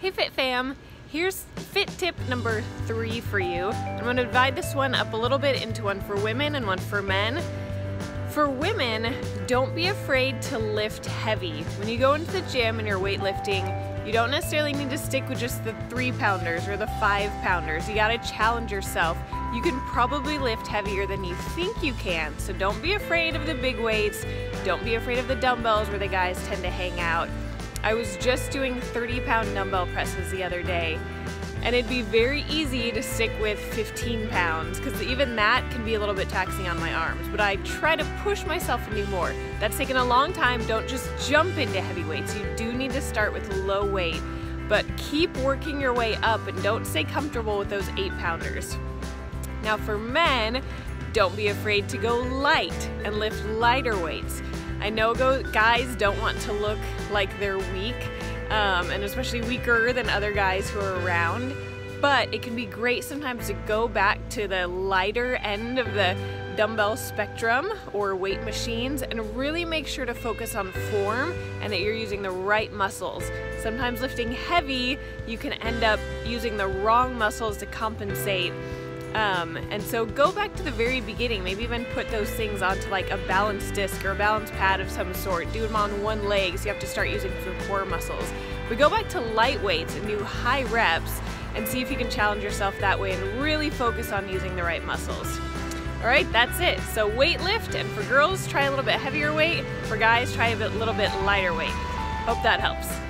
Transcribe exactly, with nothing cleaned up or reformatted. Hey Fit Fam, here's fit tip number three for you. I'm gonna divide this one up a little bit into one for women and one for men. For women, don't be afraid to lift heavy. When you go into the gym and you're weightlifting, you don't necessarily need to stick with just the three pounders or the five pounders. You gotta challenge yourself. You can probably lift heavier than you think you can, so don't be afraid of the big weights. Don't be afraid of the dumbbells where the guys tend to hang out. I was just doing thirty pound dumbbell presses the other day, and it'd be very easy to stick with fifteen pounds because even that can be a little bit taxing on my arms, but I try to push myself and do more. That's taken a long time. Don't just jump into heavy weights. You do need to start with low weight, but keep working your way up and don't stay comfortable with those eight pounders. Now for men, don't be afraid to go light and lift lighter weights. I know go, guys don't want to look like they're weak, um, and especially weaker than other guys who are around, but it can be great sometimes to go back to the lighter end of the dumbbell spectrum or weight machines and really make sure to focus on form and that you're using the right muscles. Sometimes lifting heavy, you can end up using the wrong muscles to compensate. Um, and so go back to the very beginning, maybe even put those things onto like a balance disc or a balance pad of some sort. Do them on one leg, so you have to start using some core muscles. But go back to light weights and do high reps and see if you can challenge yourself that way and really focus on using the right muscles. All right, that's it. So weight lift, and for girls, try a little bit heavier weight. For guys, try a bit, little bit lighter weight. Hope that helps.